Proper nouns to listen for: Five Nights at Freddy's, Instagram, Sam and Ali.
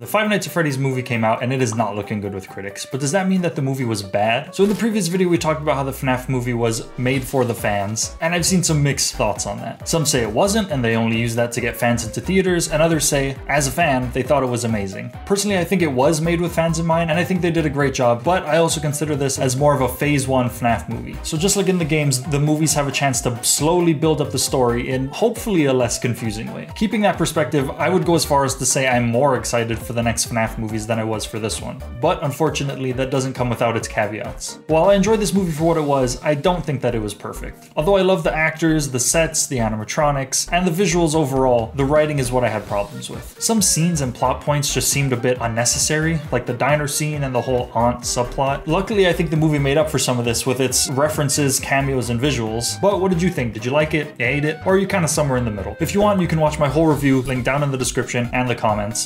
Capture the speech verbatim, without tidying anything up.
The Five Nights at Freddy's movie came out and it is not looking good with critics, but does that mean that the movie was bad? So in the previous video we talked about how the FNAF movie was made for the fans, and I've seen some mixed thoughts on that. Some say it wasn't and they only used that to get fans into theaters, and others say, as a fan, they thought it was amazing. Personally, I think it was made with fans in mind and I think they did a great job, but I also consider this as more of a phase one FNAF movie. So just like in the games, the movies have a chance to slowly build up the story in hopefully a less confusing way. Keeping that perspective, I would go as far as to say I'm more excited for the next FNAF movies than I was for this one. But unfortunately, that doesn't come without its caveats. While I enjoyed this movie for what it was, I don't think that it was perfect. Although I love the actors, the sets, the animatronics, and the visuals overall, the writing is what I had problems with. Some scenes and plot points just seemed a bit unnecessary, like the diner scene and the whole aunt subplot. Luckily, I think the movie made up for some of this with its references, cameos, and visuals. But what did you think? Did you like it? You hate it? Or are you kind of somewhere in the middle? If you want, you can watch my whole review, link down in the description and the comments.